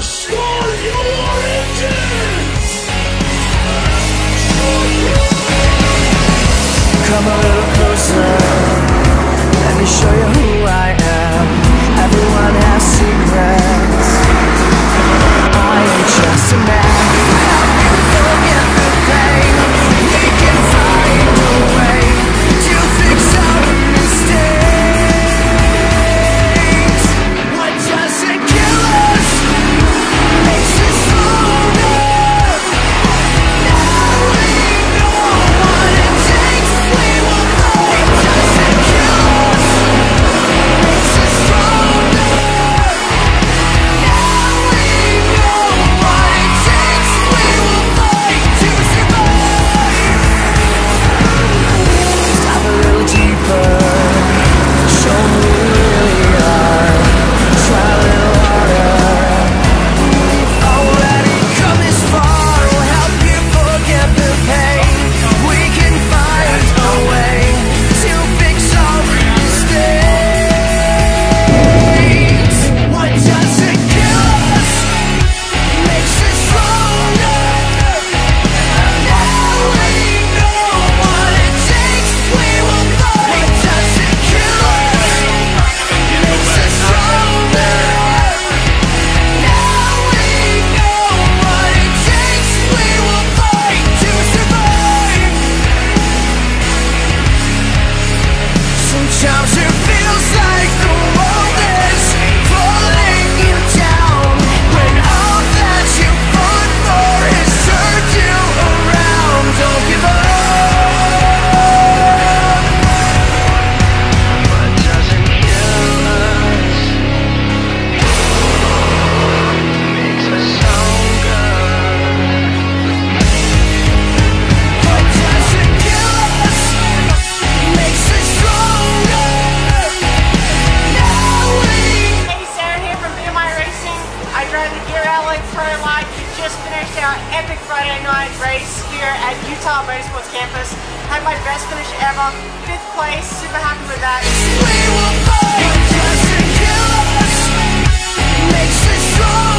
Score your engines! Come a little closer, let me show you who I am. Everyone has secrets. I am just a man. Help you forget the pain. We can find a way to fix our mistakes. What does it kill us? Motorsports Campus. Had my best finish ever, 5th place, super happy with that. We will fight, it doesn't kill us, makes us strong.